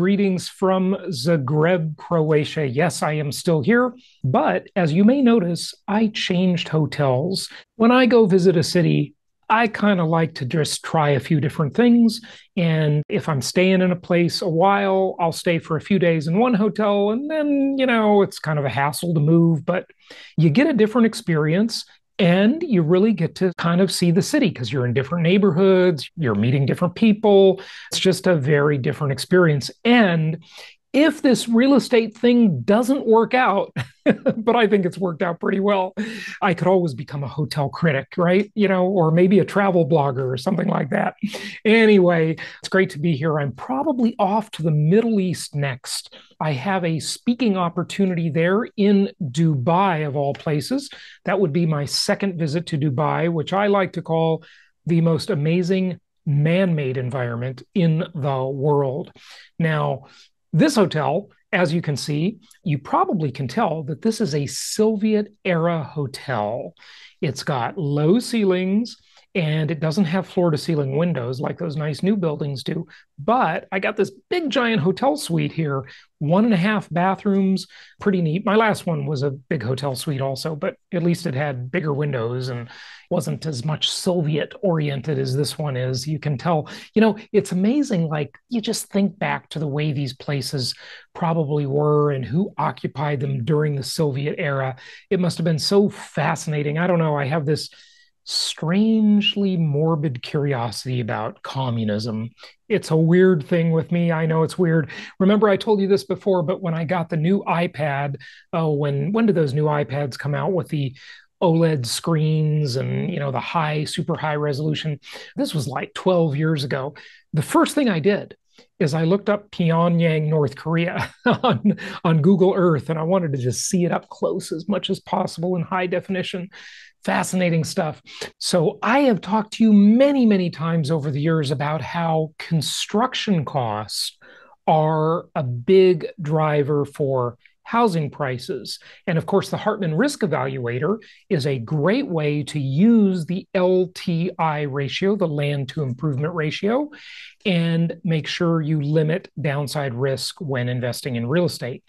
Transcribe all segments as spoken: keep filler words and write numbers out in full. greetings from Zagreb, Croatia. Yes, I am still here, but as you may notice, I changed hotels. When I go visit a city, I kind of like to just try a few different things. And if I'm staying in a place a while, I'll stay for a few days in one hotel. And then, you know, it's kind of a hassle to move, but you get a different experience. And you really get to kind of see the city because you're in different neighborhoods, you're meeting different people. It's just a very different experience. And if this real estate thing doesn't work out, but I think it's worked out pretty well, I could always become a hotel critic, right? You know, or maybe a travel blogger or something like that. Anyway, it's great to be here. I'm probably off to the Middle East next. I have a speaking opportunity there in Dubai, of all places. That would be my second visit to Dubai, which I like to call the most amazing man-made environment in the world. Now, this hotel, as you can see, you probably can tell that this is a Soviet-era hotel. It's got low ceilings, and it doesn't have floor-to-ceiling windows like those nice new buildings do. But I got this big, giant hotel suite here, one and a half bathrooms, pretty neat. My last one was a big hotel suite also, but at least it had bigger windows and wasn't as much Soviet-oriented as this one is. You can tell, you know, it's amazing. Like, you just think back to the way these places probably were and who occupied them during the Soviet era. It must have been so fascinating. I don't know. I have this strangely morbid curiosity about communism. It's a weird thing with me. I know it's weird. Remember, I told you this before, but when I got the new iPad, oh, when when did those new iPads come out with the OLED screens and, you know, the high, super high resolution? This was like twelve years ago. The first thing I did is I looked up Pyongyang, North Korea on, on Google Earth, and I wanted to just see it up close as much as possible in high definition. Fascinating stuff. So I have talked to you many, many times over the years about how construction costs are a big driver for housing prices. And of course, the Hartman Risk Evaluator is a great way to use the L T I ratio, the land to improvement ratio, and make sure you limit downside risk when investing in real estate.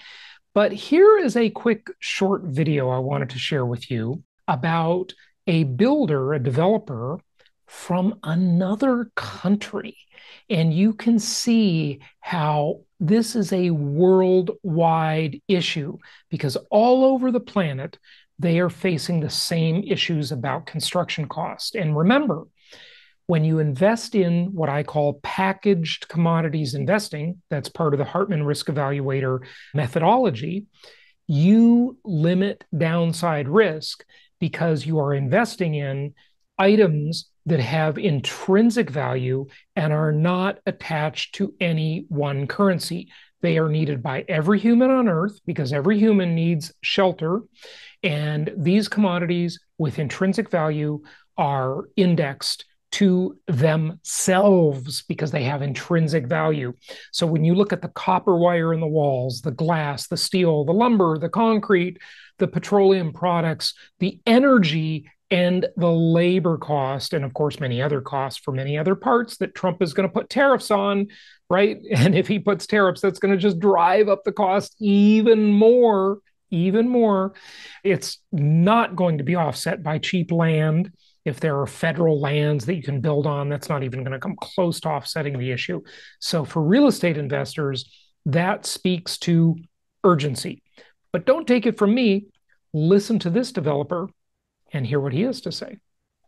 But here is a quick short video I wanted to share with you about a builder, a developer from another country. And you can see how this is a worldwide issue because all over the planet, they are facing the same issues about construction cost. And remember, when you invest in what I call packaged commodities investing, that's part of the Hartman Risk Evaluator methodology, you limit downside risk because you are investing in items that have intrinsic value and are not attached to any one currency. They are needed by every human on Earth because every human needs shelter. And these commodities with intrinsic value are indexed to themselves because they have intrinsic value. So when you look at the copper wire in the walls, the glass, the steel, the lumber, the concrete, the petroleum products, the energy, and the labor cost, and of course, many other costs for many other parts that Trump is going to put tariffs on, right? And if he puts tariffs, that's going to just drive up the cost even more, even more. It's not going to be offset by cheap land. If there are federal lands that you can build on, that's not even going to come close to offsetting the issue. So for real estate investors, that speaks to urgency. But don't take it from me. Listen to this developer and hear what he has to say.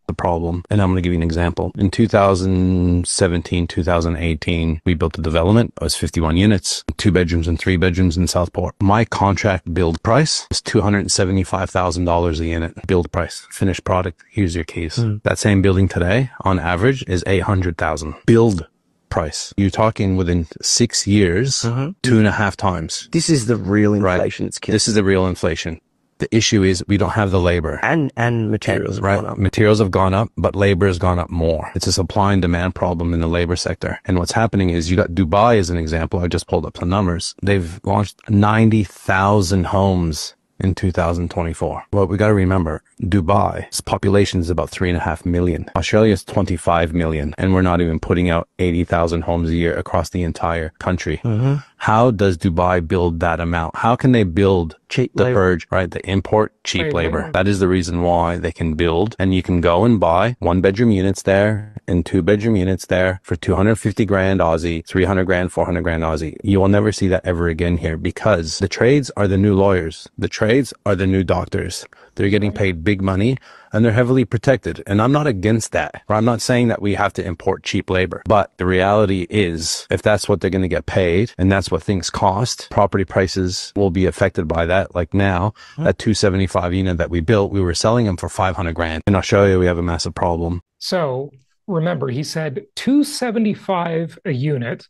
The problem, and I'm going to give you an example. In two thousand seventeen, two thousand eighteen, we built a development. It was fifty-one units, two bedrooms and three bedrooms in Southport. My contract build price was two hundred seventy-five thousand dollars a unit. Build price, finished product, here's your keys. Mm. That same building today, on average, is eight hundred thousand dollars. Build price. You're talking within six years, uh-huh. two and a half times. This is the real inflation. Right. It's killing. This is the real inflation. The issue is we don't have the labor. And and materials have gone up. Materials have gone up, but labor has gone up more. It's a supply and demand problem in the labor sector. And what's happening is you got Dubai as an example. I just pulled up the numbers. They've launched ninety thousand homes in two thousand twenty-four. Well, we got to remember, Dubai's population is about three and a half million. Australia's twenty-five million. And we're not even putting out eighty thousand homes a year across the entire country. Uh-huh. How does Dubai build that amount? How can they build cheap the labor. purge, right? They import cheap labor. labor. That is the reason why they can build. And you can go and buy one bedroom units there and two bedroom units there for two hundred fifty grand Aussie, three hundred grand, four hundred grand Aussie. You will never see that ever again here because the trades are the new lawyers. The trades are the new doctors. They're getting paid big money and they're heavily protected. And I'm not against that. Or I'm not saying that we have to import cheap labor, but the reality is if that's what they're going to get paid and that's what things cost, property prices will be affected by that. Like now, mm-hmm. that two seventy-five unit that we built, we were selling them for five hundred grand. In Australia, we have a massive problem. So remember, he said two seventy-five a unit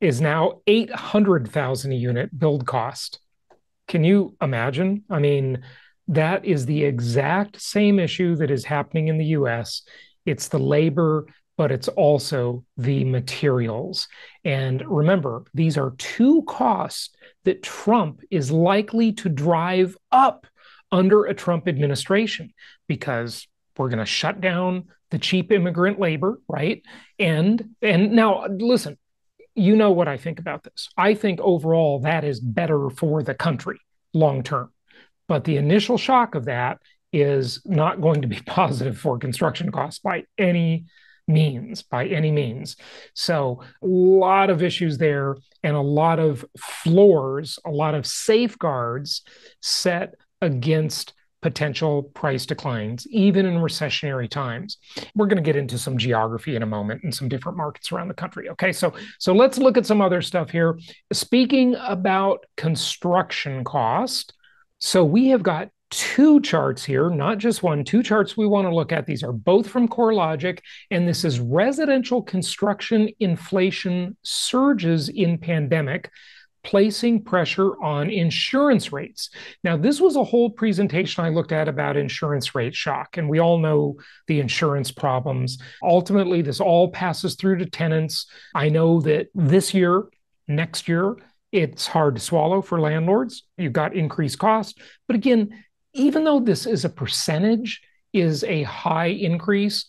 is now eight hundred thousand a unit build cost. Can you imagine? I mean, that is the exact same issue that is happening in the U S. It's the labor, but it's also the materials. And remember, these are two costs that Trump is likely to drive up under a Trump administration because we're going to shut down the cheap immigrant labor, right? And, and now, listen, you know what I think about this. I think overall that is better for the country long term. But the initial shock of that is not going to be positive for construction costs by any means, by any means. So a lot of issues there and a lot of floors, a lot of safeguards set against potential price declines, even in recessionary times. We're going to get into some geography in a moment and some different markets around the country. Okay, so, so let's look at some other stuff here. Speaking about construction cost, so we have got two charts here, not just one, two charts we want to look at. These are both from CoreLogic, and this is residential construction inflation surges in pandemic, placing pressure on insurance rates. Now, this was a whole presentation I looked at about insurance rate shock, and we all know the insurance problems. Ultimately, this all passes through to tenants. I know that this year, next year, it's hard to swallow for landlords. You've got increased cost. But again, even though this is a percentage, is a high increase,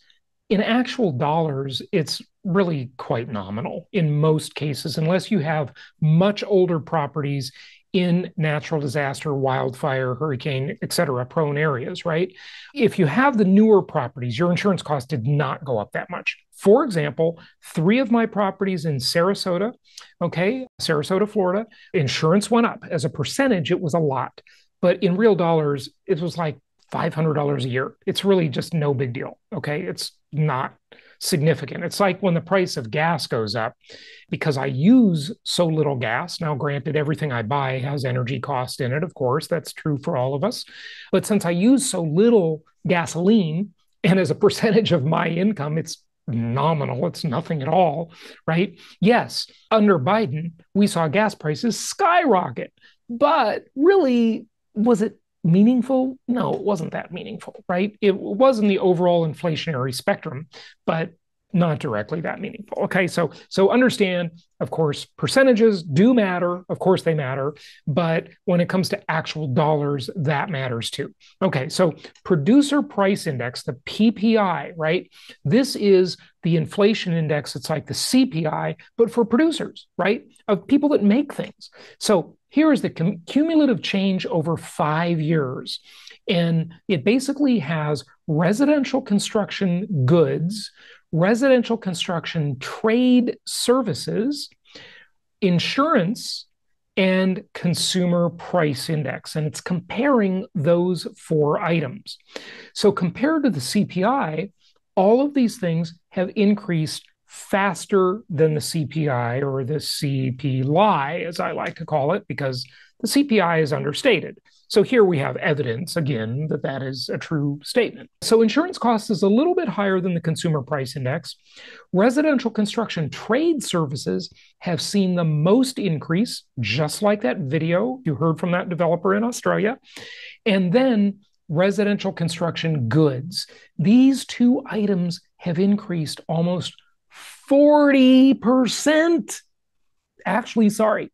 in actual dollars, it's really quite nominal in most cases, unless you have much older properties in natural disaster, wildfire, hurricane, et cetera, prone areas, right? If you have the newer properties, your insurance cost did not go up that much. For example, three of my properties in Sarasota, okay, Sarasota, Florida, insurance went up. As a percentage, it was a lot. But in real dollars, it was like five hundred dollars a year. It's really just no big deal, okay? It's not significant. It's like when the price of gas goes up, because I use so little gas. Now, granted, everything I buy has energy cost in it, of course. That's true for all of us. But since I use so little gasoline, and as a percentage of my income, it's nominal, it's nothing at all, right? Yes, under Biden, we saw gas prices skyrocket, but really, was it meaningful? No, it wasn't that meaningful, right? It was in the overall inflationary spectrum, but not directly that meaningful. Okay, so so understand, of course, percentages do matter. Of course they matter. But when it comes to actual dollars, that matters too. Okay, so producer price index, the P P I, right? This is the inflation index. It's like the C P I, but for producers, right? Of people that make things. So here is the cumulative change over five years. And it basically has residential construction goods, residential construction trade services, insurance, and consumer price index. And it's comparing those four items. So compared to the C P I, all of these things have increased faster than the C P I, or the C P L I, as I like to call it, because the C P I is understated. So here we have evidence, again, that that is a true statement. So insurance cost is a little bit higher than the consumer price index. Residential construction trade services have seen the most increase, just like that video you heard from that developer in Australia. And then residential construction goods. These two items have increased almost forty percent. Actually, sorry,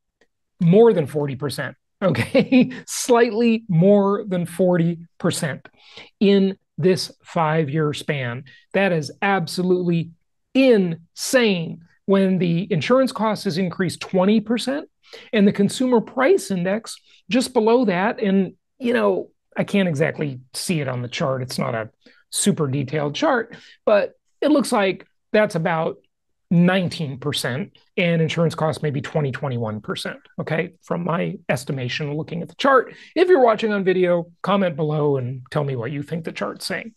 more than forty percent. Okay, slightly more than forty percent in this five-year span. That is absolutely insane. When the insurance cost has increased twenty percent, and the consumer price index just below that. And, you know, I can't exactly see it on the chart. It's not a super detailed chart, but it looks like that's about nineteen percent and insurance costs maybe twenty, twenty-one percent. Okay. From my estimation, looking at the chart. If you're watching on video, comment below and tell me what you think the chart's saying.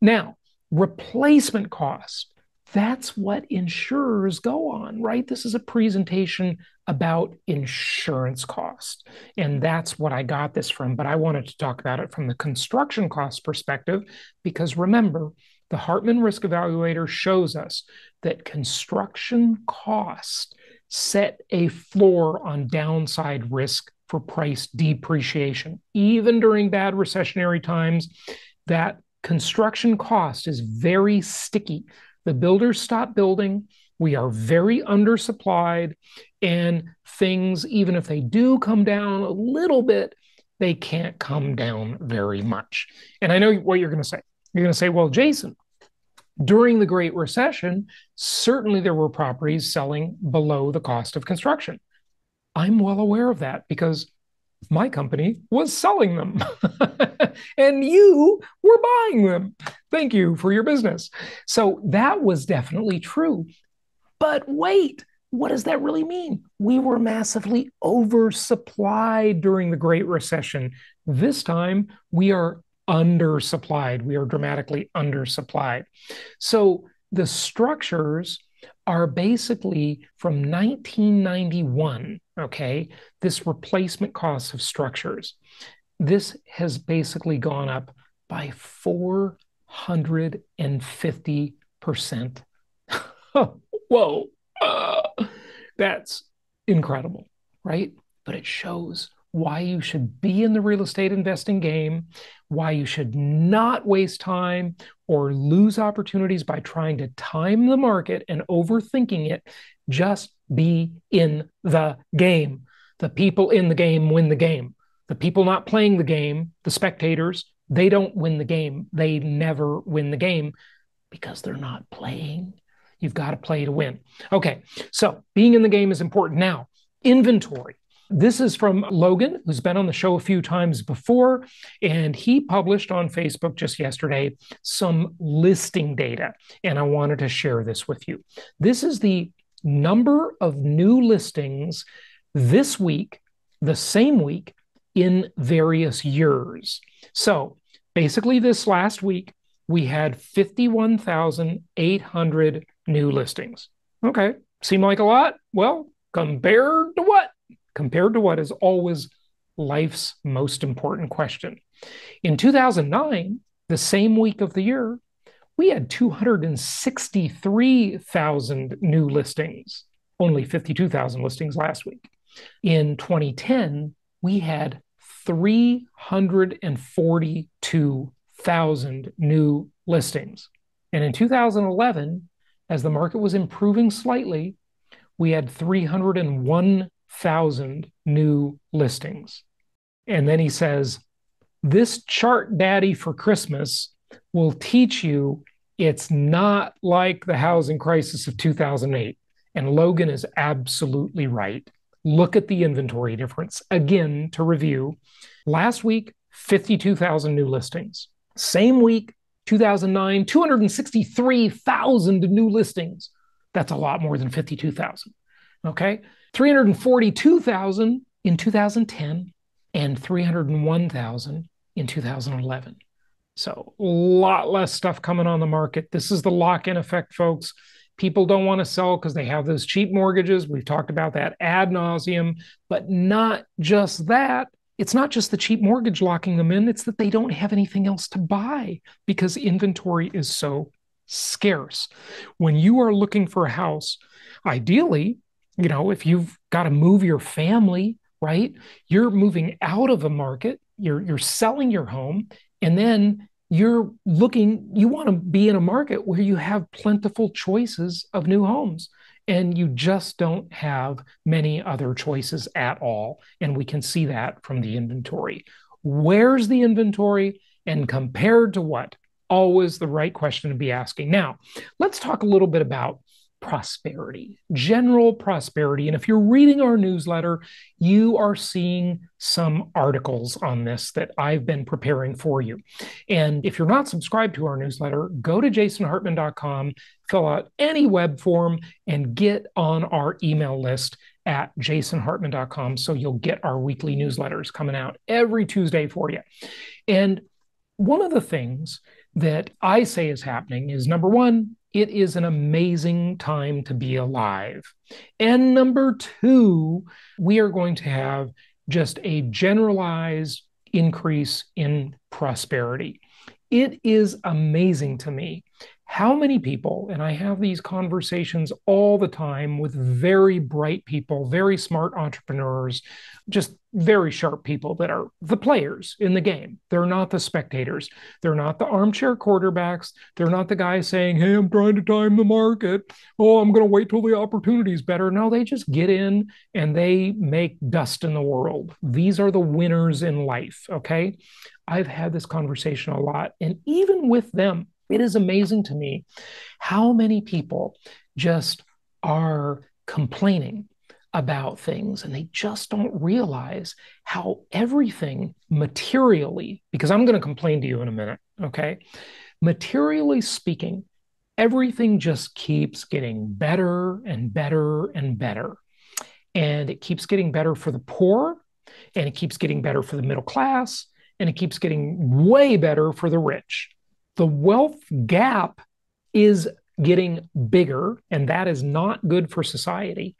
Now, replacement cost. That's what insurers go on, right? This is a presentation about insurance cost. And that's what I got this from. But I wanted to talk about it from the construction cost perspective, because remember, the Hartman Risk Evaluator shows us that construction costs set a floor on downside risk for price depreciation. Even during bad recessionary times, that construction cost is very sticky. The builders stop building, we are very undersupplied, and things, even if they do come down a little bit, they can't come down very much. And I know what you're going to say. You're going to say, well, Jason, during the Great Recession, certainly there were properties selling below the cost of construction. I'm well aware of that because my company was selling them and you were buying them. Thank you for your business. So that was definitely true. But wait, what does that really mean? We were massively oversupplied during the Great Recession. This time we are undersupplied. We are dramatically undersupplied. So the structures are basically from nineteen ninety-one, okay, this replacement cost of structures. This has basically gone up by four hundred fifty percent. Whoa, uh, that's incredible, right? But it shows why you should be in the real estate investing game, why you should not waste time or lose opportunities by trying to time the market and overthinking it. Just be in the game. The people in the game win the game. The people not playing the game, the spectators, they don't win the game. They never win the game because they're not playing. You've got to play to win. Okay, so being in the game is important. Now, inventory. This is from Logan, who's been on the show a few times before, and he published on Facebook just yesterday some listing data, and I wanted to share this with you. This is the number of new listings this week, the same week, in various years. So basically this last week, we had fifty-one thousand eight hundred new listings. Okay, seem like a lot? Well, compared to what? Compared to what is always life's most important question. In two thousand nine, the same week of the year, we had two hundred sixty-three thousand new listings, only fifty-two thousand listings last week. In twenty ten, we had three hundred forty-two thousand new listings. And in two thousand eleven, as the market was improving slightly, we had three hundred one thousand new listings. And then he says, this chart daddy for Christmas will teach you it's not like the housing crisis of two thousand eight. And Logan is absolutely right. Look at the inventory difference. Again, to review, last week, fifty-two thousand new listings. Same week, two thousand nine, two hundred sixty-three thousand new listings. That's a lot more than fifty-two thousand. Okay, three hundred forty-two thousand in two thousand ten and three hundred one thousand in two thousand eleven. So a lot less stuff coming on the market. This is the lock-in effect, folks. People don't want to sell because they have those cheap mortgages. We've talked about that ad nauseum, but not just that. It's not just the cheap mortgage locking them in. It's that they don't have anything else to buy because inventory is so scarce. When you are looking for a house, ideally, you know, if you've got to move your family, right, you're moving out of a market, you're, you're selling your home, and then you're looking, you want to be in a market where you have plentiful choices of new homes, and you just don't have many other choices at all. And we can see that from the inventory. Where's the inventory and compared to what? Always the right question to be asking. Now, let's talk a little bit about prosperity, general prosperity. And if you're reading our newsletter, you are seeing some articles on this that I've been preparing for you. And if you're not subscribed to our newsletter, go to Jason Hartman dot com, fill out any web form, and get on our email list at Jason Hartman dot com. So you'll get our weekly newsletters coming out every Tuesday for you. And one of the things that I say is happening is, number one, it is an amazing time to be alive. And number two, we are going to have just a generalized increase in prosperity. It is amazing to me how many people, and I have these conversations all the time with very bright people, very smart entrepreneurs, just very sharp people that are the players in the game. They're not the spectators. They're not the armchair quarterbacks. They're not the guys saying, hey, I'm trying to time the market. Oh, I'm going to wait till the opportunity is better. No, they just get in and they make dust in the world. These are the winners in life, okay? I've had this conversation a lot. And even with them, it is amazing to me how many people just are complaining about things, and they just don't realize how everything materially, because I'm going to complain to you in a minute, okay? Materially speaking, everything just keeps getting better and better and better. And it keeps getting better for the poor, and it keeps getting better for the middle class, and it keeps getting way better for the rich. The wealth gap is getting bigger, and that is not good for society.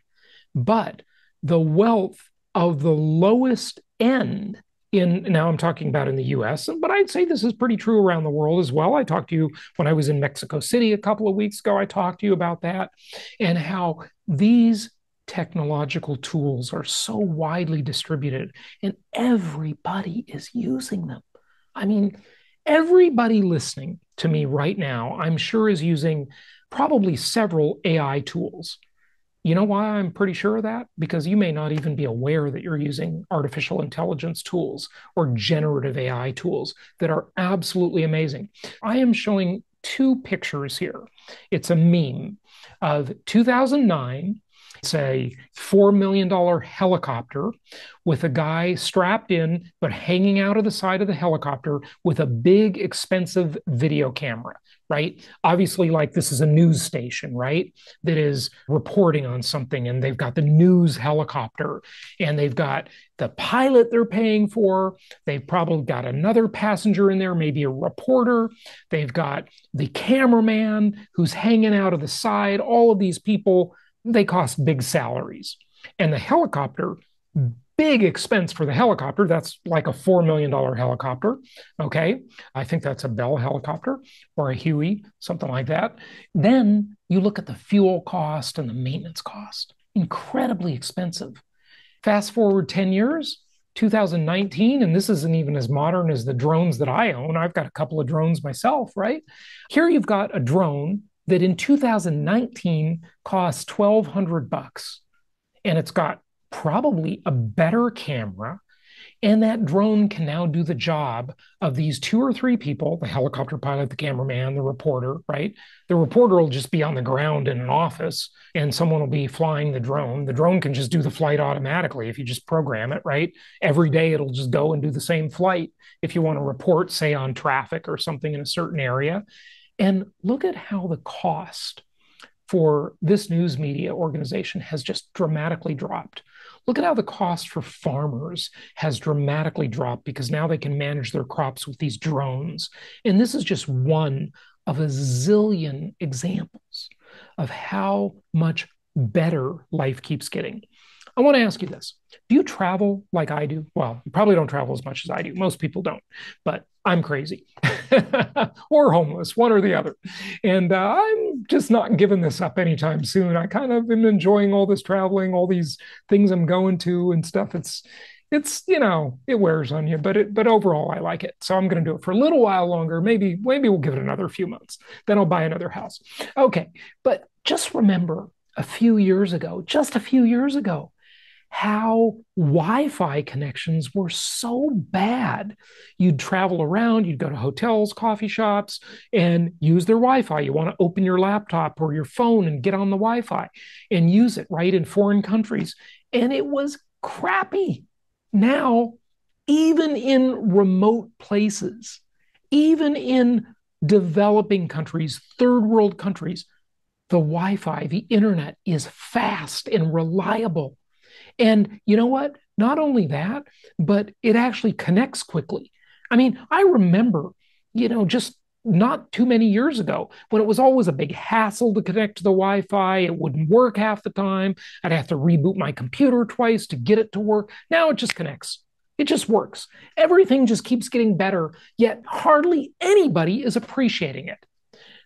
But the wealth of the lowest end in, now I'm talking about in the U S, but I'd say this is pretty true around the world as well. I talked to you when I was in Mexico City a couple of weeks ago. I talked to you about that and how these technological tools are so widely distributed and everybody is using them. I mean, everybody listening to me right now, I'm sure, is using probably several A I tools. You know why I'm pretty sure of that? Because you may not even be aware that you're using artificial intelligence tools or generative A I tools that are absolutely amazing. I am showing two pictures here. It's a meme of two thousand nine. It's a four million dollar helicopter with a guy strapped in, but hanging out of the side of the helicopter with a big, expensive video camera, right? Obviously, like, this is a news station, right, that is reporting on something, and they've got the news helicopter, and they've got the pilot they're paying for. They've probably got another passenger in there, maybe a reporter. They've got the cameraman who's hanging out of the side. All of these people, they cost big salaries. And the helicopter, big expense for the helicopter. That's like a four million dollar helicopter, okay? I think that's a Bell helicopter or a Huey, something like that. Then you look at the fuel cost and the maintenance cost. Incredibly expensive. Fast forward ten years, two thousand nineteen, and this isn't even as modern as the drones that I own. I've got a couple of drones myself, right? Here you've got a drone that in two thousand nineteen cost twelve hundred bucks, and it's got probably a better camera, and that drone can now do the job of these two or three people, the helicopter pilot, the cameraman, the reporter, right? The reporter will just be on the ground in an office, and someone will be flying the drone. The drone can just do the flight automatically if you just program it, right? Every day it'll just go and do the same flight if you want to report, say, on traffic or something in a certain area. And look at how the cost for this news media organization has just dramatically dropped. Look at how the cost for farmers has dramatically dropped, because now they can manage their crops with these drones. And this is just one of a zillion examples of how much better life keeps getting. I want to ask you this. Do you travel like I do? Well, you probably don't travel as much as I do. Most people don't, but I'm crazy or homeless, one or the other. And uh, I'm just not giving this up anytime soon. I kind of am enjoying all this traveling, all these things I'm going to and stuff. It's, it's, you know, it wears on you, but it, but overall I like it. So I'm going to do it for a little while longer. Maybe, maybe we'll give it another few months. Then I'll buy another house. Okay. But just remember a few years ago, just a few years ago, how Wi-Fi connections were so bad. You'd travel around, you'd go to hotels, coffee shops, and use their Wi-Fi. You want to open your laptop or your phone and get on the Wi-Fi and use it, right, in foreign countries. And it was crappy. Now, even in remote places, even in developing countries, third world countries, the Wi-Fi, the internet is fast and reliable. And you know what? Not only that, but it actually connects quickly. I mean, I remember, you know, just not too many years ago when it was always a big hassle to connect to the Wi-Fi. It wouldn't work half the time. I'd have to reboot my computer twice to get it to work. Now it just connects. It just works. Everything just keeps getting better, yet hardly anybody is appreciating it.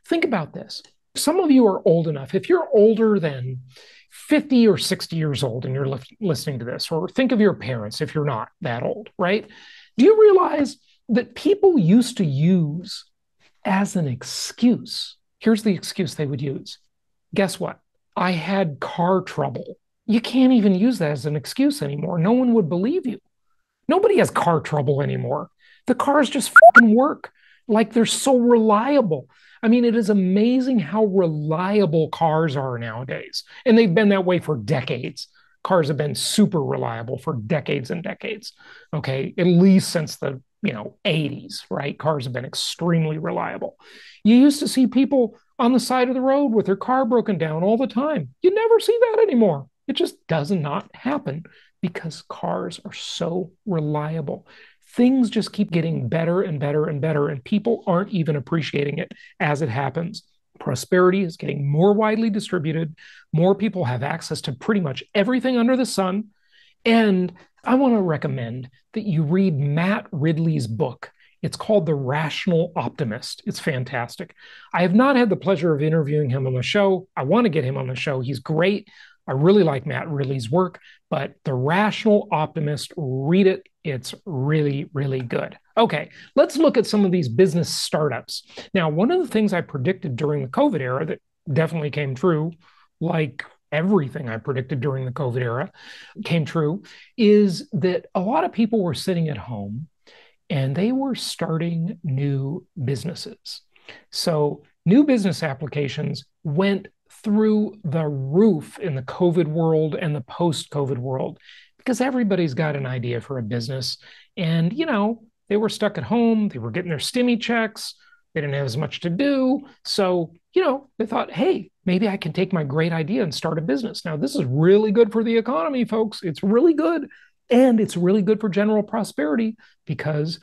Think about this. Some of you are old enough. If you're older than fifty or sixty years old and you're listening to this, or think of your parents if you're not that old, right? Do you realize that people used to use as an excuse? Here's the excuse they would use. Guess what? I had car trouble. You can't even use that as an excuse anymore. No one would believe you. Nobody has car trouble anymore. The cars just fucking work. Like, they're so reliable. I mean, it is amazing how reliable cars are nowadays. And they've been that way for decades. Cars have been super reliable for decades and decades. Okay, at least since the, you know, eighties, right? Cars have been extremely reliable. You used to see people on the side of the road with their car broken down all the time. You never see that anymore. It just does not happen because cars are so reliable. Things just keep getting better and better and better, and people aren't even appreciating it as it happens. Prosperity is getting more widely distributed. More people have access to pretty much everything under the sun. And I want to recommend that you read Matt Ridley's book. It's called The Rational Optimist. It's fantastic. I have not had the pleasure of interviewing him on the show. I want to get him on the show. He's great. I really like Matt Ridley's work, but The Rational Optimist, read it. It's really, really good. Okay, let's look at some of these business startups. Now, one of the things I predicted during the COVID era that definitely came true, like everything I predicted during the COVID era came true, is that a lot of people were sitting at home and they were starting new businesses. So new business applications went through the roof in the COVID world and the post-COVID world, because everybody's got an idea for a business. And, you know, they were stuck at home. They were getting their stimmy checks. They didn't have as much to do. So, you know, they thought, hey, maybe I can take my great idea and start a business. Now, this is really good for the economy, folks. It's really good. And it's really good for general prosperity, because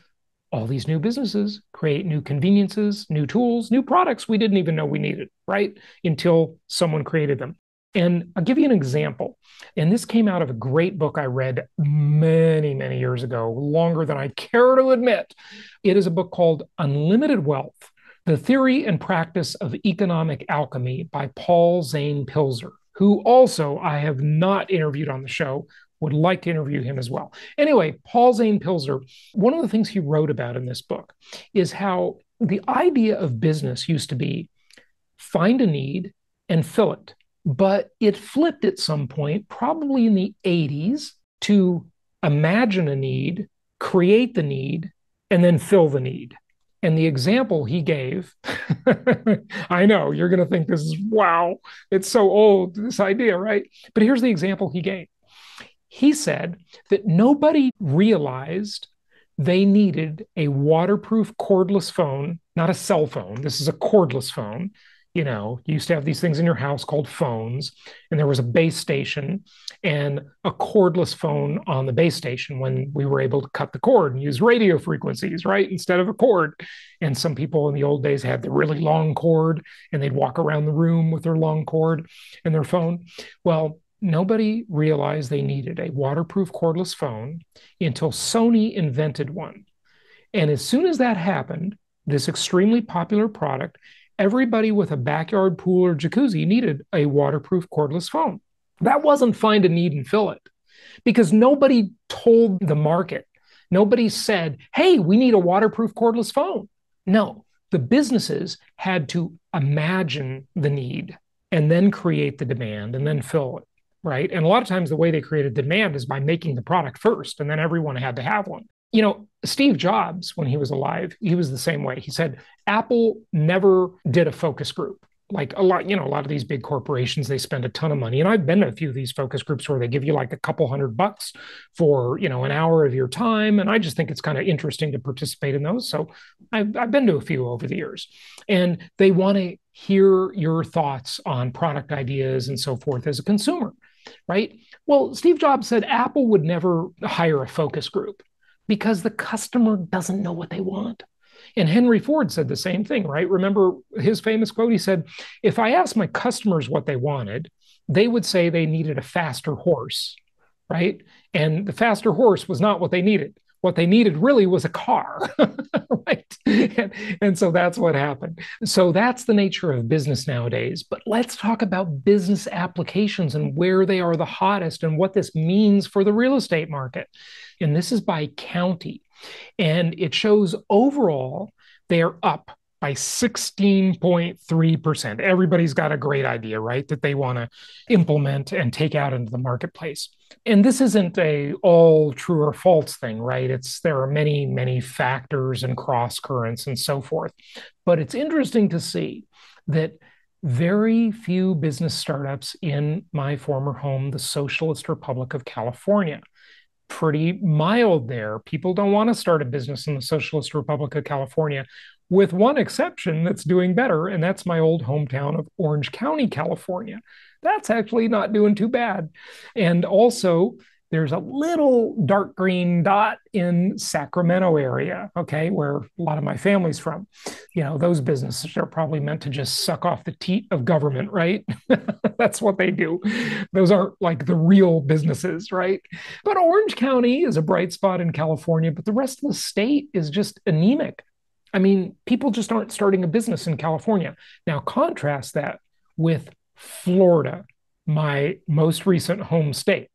all these new businesses create new conveniences, new tools, new products we didn't even know we needed, right? Until someone created them. And I'll give you an example. And this came out of a great book I read many, many years ago, longer than I care to admit. It is a book called Unlimited Wealth: The Theory and Practice of Economic Alchemy by Paul Zane Pilzer, who also I have not interviewed on the show. Would like to interview him as well. Anyway, Paul Zane Pilzer, one of the things he wrote about in this book is how the idea of business used to be find a need and fill it. But it flipped at some point, probably in the eighties, to imagine a need, create the need, and then fill the need. And the example he gave, I know you're going to think this is, wow, it's so old, this idea, right? But here's the example he gave. He said that nobody realized they needed a waterproof cordless phone, not a cell phone. This is a cordless phone. You know, you used to have these things in your house called phones, and there was a base station and a cordless phone on the base station when we were able to cut the cord and use radio frequencies, right, instead of a cord. And some people in the old days had the really long cord, and they'd walk around the room with their long cord and their phone. Well, nobody realized they needed a waterproof cordless phone until Sony invented one. And as soon as that happened, this extremely popular product, everybody with a backyard pool or jacuzzi needed a waterproof cordless phone. That wasn't find a need and fill it, because nobody told the market. Nobody said, hey, we need a waterproof cordless phone. No, the businesses had to imagine the need and then create the demand and then fill it. right? And a lot of times the way they created demand is by making the product first, and then everyone had to have one. You know, Steve Jobs, when he was alive, he was the same way. He said, Apple never did a focus group. Like a lot, you know, a lot of these big corporations, they spend a ton of money. And I've been to a few of these focus groups where they give you like a couple hundred bucks for, you know, an hour of your time. And I just think it's kind of interesting to participate in those. So I've, I've been to a few over the years, and they want to hear your thoughts on product ideas and so forth as a consumer, right? Well, Steve Jobs said Apple would never hire a focus group because the customer doesn't know what they want. And Henry Ford said the same thing, right? Remember his famous quote? He said, if I asked my customers what they wanted, they would say they needed a faster horse, right? And the faster horse was not what they needed. What they needed really was a car, right? And, and so that's what happened. So that's the nature of business nowadays. But let's talk about business applications and where they are the hottest and what this means for the real estate market. And this is by county. And it shows overall, they're up by sixteen point three percent. Everybody's got a great idea, right, that they want to implement and take out into the marketplace. And this isn't a all true or false thing, right? It's there are many, many factors and cross currents and so forth. But it's interesting to see that very few business startups in my former home, the Socialist Republic of California, pretty mild there. People don't want to start a business in the Socialist Republic of California, with one exception that's doing better, and that's my old hometown of Orange County, California. That's actually not doing too bad. And also, there's a little dark green dot in Sacramento area, okay, where a lot of my family's from. You know, those businesses are probably meant to just suck off the teat of government, right? That's what they do. Those aren't like the real businesses, right? But Orange County is a bright spot in California, but the rest of the state is just anemic. I mean, people just aren't starting a business in California. Now, contrast that with Florida, my most recent home state.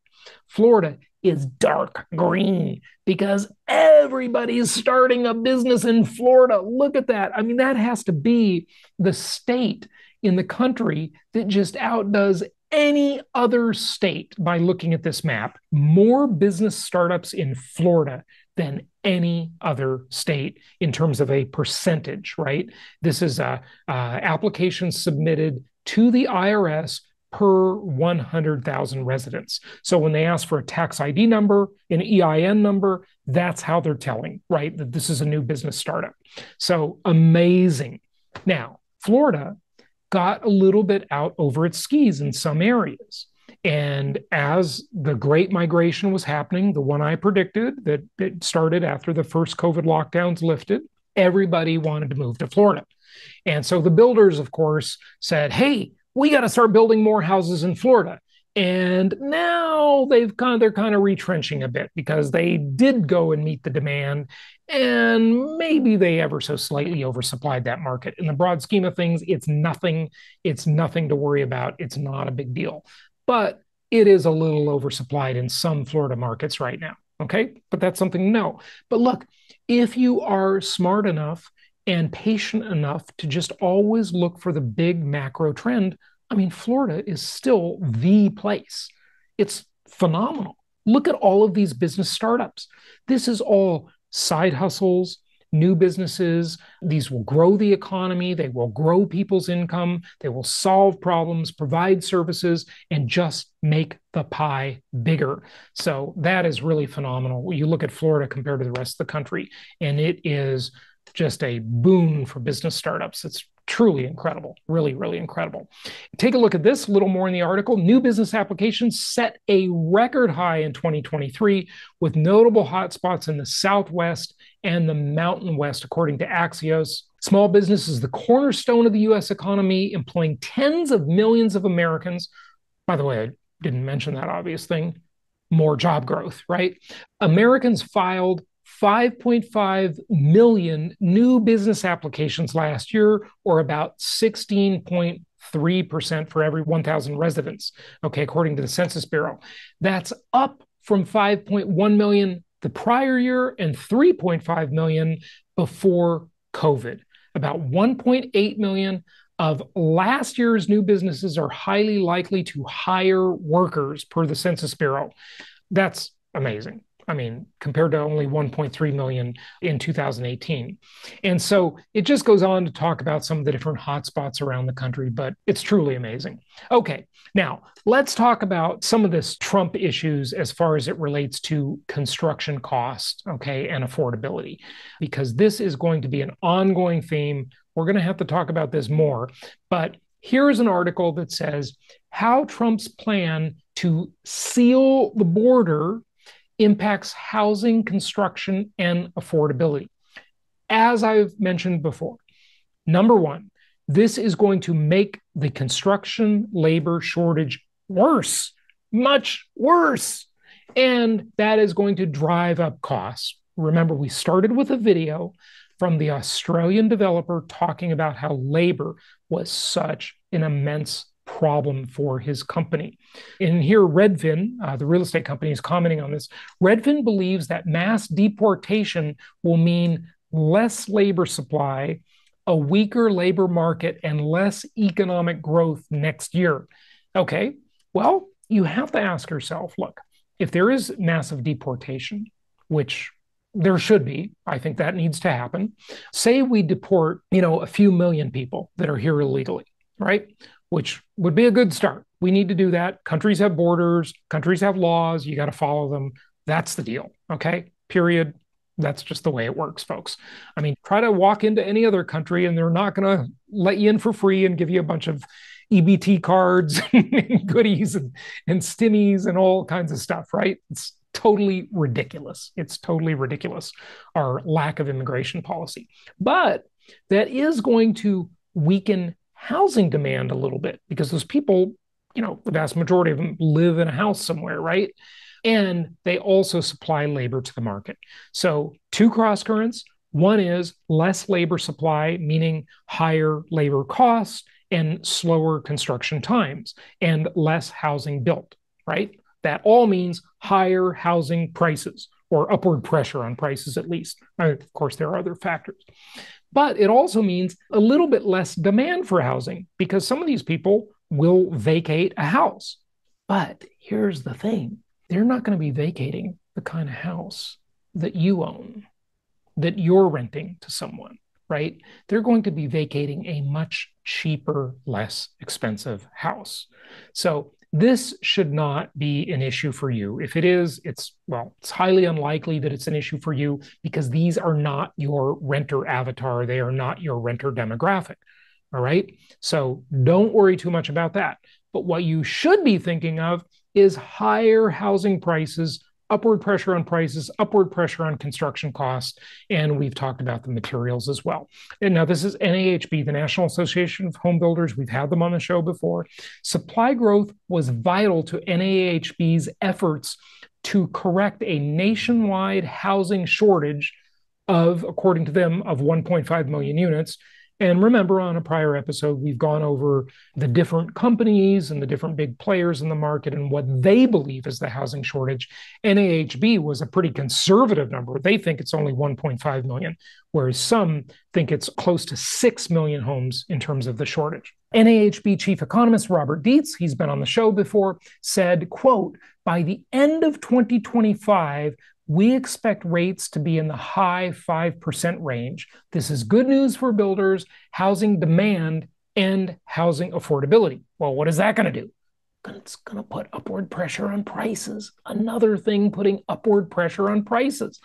Florida is dark green because everybody's starting a business in Florida. Look at that. I mean, that has to be the state in the country that just outdoes any other state by looking at this map. More business startups in Florida than any other state in terms of a percentage, right? This is a, a application submitted to the I R S per one hundred thousand residents. So when they ask for a tax I D number, an E I N number, that's how they're telling, right, that this is a new business startup. So amazing. Now, Florida got a little bit out over its skis in some areas. And as the Great Migration was happening, the one I predicted that it started after the first COVID lockdowns lifted, everybody wanted to move to Florida. And so the builders, of course, said, hey, we got to start building more houses in Florida. And now they've kind of, they're kind of retrenching a bit because they did go and meet the demand, and maybe they ever so slightly oversupplied that market. In the broad scheme of things, it's nothing. It's nothing to worry about. It's not a big deal. But it is a little oversupplied in some Florida markets right now, okay? But that's something to know. But look, if you are smart enough and patient enough to just always look for the big macro trend, I mean, Florida is still the place. It's phenomenal. Look at all of these business startups. This is all side hustles, new businesses. These will grow the economy. They will grow people's income. They will solve problems, provide services, and just make the pie bigger. So that is really phenomenal. You look at Florida compared to the rest of the country, and it is just a boon for business startups. It's truly incredible, really, really incredible. Take a look at this a little more in the article. New business applications set a record high in twenty twenty-three with notable hotspots in the Southwest and the Mountain West, according to Axios. Small business is the cornerstone of the U S economy, employing tens of millions of Americans. By the way, I didn't mention that obvious thing. More job growth, right? Americans filed five point five million new business applications last year, or about sixteen point three percent for every one thousand residents, okay, according to the Census Bureau. That's up from five point one million the prior year and three point five million before COVID, about one point eight million of last year's new businesses are highly likely to hire workers per the Census Bureau. That's amazing. I mean, compared to only one point three million in two thousand eighteen. And so it just goes on to talk about some of the different hotspots around the country, but it's truly amazing. Okay, now let's talk about some of this Trump issues as far as it relates to construction costs, okay, and affordability, because this is going to be an ongoing theme. We're going to have to talk about this more, but here's an article that says how Trump's plan to seal the border impacts housing, construction, and affordability. As I've mentioned before, number one, this is going to make the construction labor shortage worse, much worse. And that is going to drive up costs. Remember, we started with a video from the Australian developer talking about how labor was such an immense problem for his company. And here, Redfin, uh, the real estate company, is commenting on this. Redfin believes that mass deportation will mean less labor supply, a weaker labor market, and less economic growth next year. Okay, well, you have to ask yourself, look, if there is massive deportation, which there should be, I think that needs to happen. Say we deport, you know, a few million people that are here illegally, right? Which would be a good start. We need to do that. Countries have borders, countries have laws, you got to follow them. That's the deal, okay? Period. That's just the way it works, folks. I mean, try to walk into any other country and they're not going to let you in for free and give you a bunch of E B T cards and goodies and, and stimmies and all kinds of stuff, right? It's totally ridiculous. It's totally ridiculous, our lack of immigration policy. But that is going to weaken housing demand a little bit because those people, you know, the vast majority of them live in a house somewhere, right? And they also supply labor to the market. So two cross currents. One is less labor supply, meaning higher labor costs and slower construction times and less housing built, right? That all means higher housing prices or upward pressure on prices, at least. I mean, of course, there are other factors. But it also means a little bit less demand for housing because some of these people will vacate a house. But here's the thing. They're not going to be vacating the kind of house that you own, that you're renting to someone, right? They're going to be vacating a much cheaper, less expensive house. So this should not be an issue for you. If it is, it's, well, it's highly unlikely that it's an issue for you because these are not your renter avatar. They are not your renter demographic, all right? So don't worry too much about that. But what you should be thinking of is higher housing prices, upward pressure on prices, upward pressure on construction costs, and we've talked about the materials as well. And now this is N A H B, the National Association of Home Builders. We've had them on the show before. Supply growth was vital to N A H B's efforts to correct a nationwide housing shortage of, according to them, of one point five million units. And remember, on a prior episode, we've gone over the different companies and the different big players in the market and what they believe is the housing shortage. N A H B was a pretty conservative number. They think it's only one point five million, whereas some think it's close to six million homes in terms of the shortage. N A H B chief economist Robert Dietz, he's been on the show before, said, quote, by the end of twenty twenty-five, we expect rates to be in the high five percent range. This is good news for builders, housing demand, and housing affordability. Well, what is that going to do? It's going to put upward pressure on prices. Another thing putting upward pressure on prices.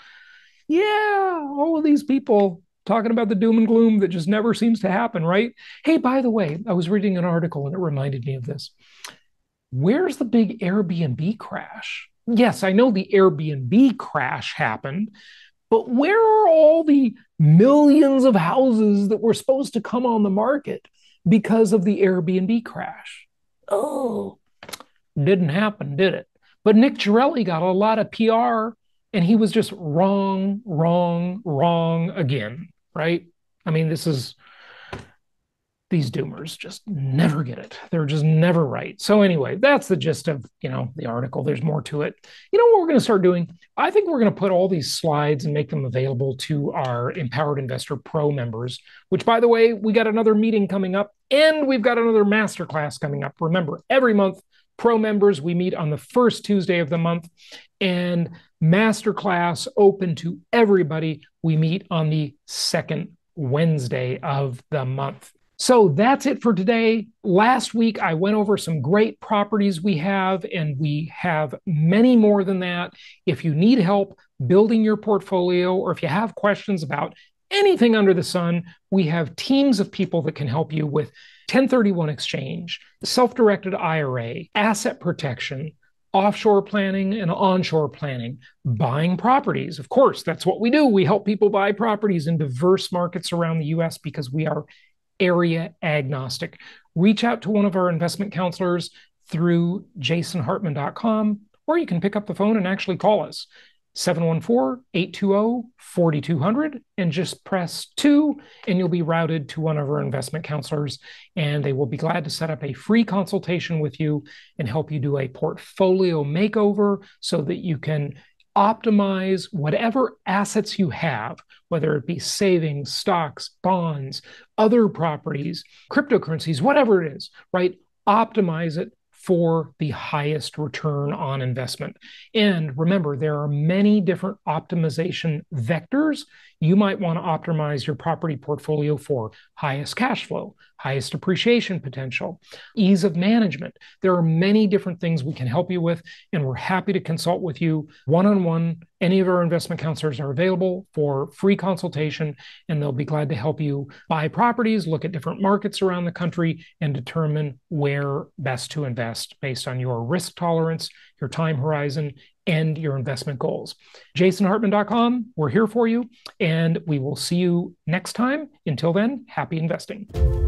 Yeah, all of these people talking about the doom and gloom that just never seems to happen, right? Hey, by the way, I was reading an article and it reminded me of this. Where's the big Airbnb crash? Yes, I know the Airbnb crash happened, but where are all the millions of houses that were supposed to come on the market because of the Airbnb crash? Oh, didn't happen, did it? But Nick Girelli got a lot of P R, and he was just wrong, wrong, wrong again, right? I mean, this is... these doomers just never get it. They're just never right. So anyway, that's the gist of, you know, the article. There's more to it. You know what we're going to start doing? I think we're going to put all these slides and make them available to our Empowered Investor Pro members, which, by the way, we got another meeting coming up and we've got another masterclass coming up. Remember, every month, Pro members, we meet on the first Tuesday of the month, and masterclass open to everybody, we meet on the second Wednesday of the month. So that's it for today. Last week, I went over some great properties we have, and we have many more than that. If you need help building your portfolio, or if you have questions about anything under the sun, we have teams of people that can help you with ten thirty-one exchange, self-directed I R A, asset protection, offshore planning and onshore planning, buying properties. Of course, that's what we do. We help people buy properties in diverse markets around the U S because we are area agnostic. Reach out to one of our investment counselors through Jason Hartman dot com, or you can pick up the phone and actually call us, seven one four, eight two zero, four two zero zero, and just press two, and you'll be routed to one of our investment counselors, and they will be glad to set up a free consultation with you and help you do a portfolio makeover so that you can optimize whatever assets you have, whether it be savings, stocks, bonds, other properties, cryptocurrencies, whatever it is, right? Optimize it for the highest return on investment. And remember, there are many different optimization vectors. You might want to optimize your property portfolio for highest cash flow, highest appreciation potential, ease of management. There are many different things we can help you with, and we're happy to consult with you one-on-one. Any of our investment counselors are available for free consultation, and they'll be glad to help you buy properties, look at different markets around the country, and determine where best to invest based on your risk tolerance, your time horizon, and your investment goals. Jason Hartman dot com, we're here for you, and we will see you next time. Until then, happy investing.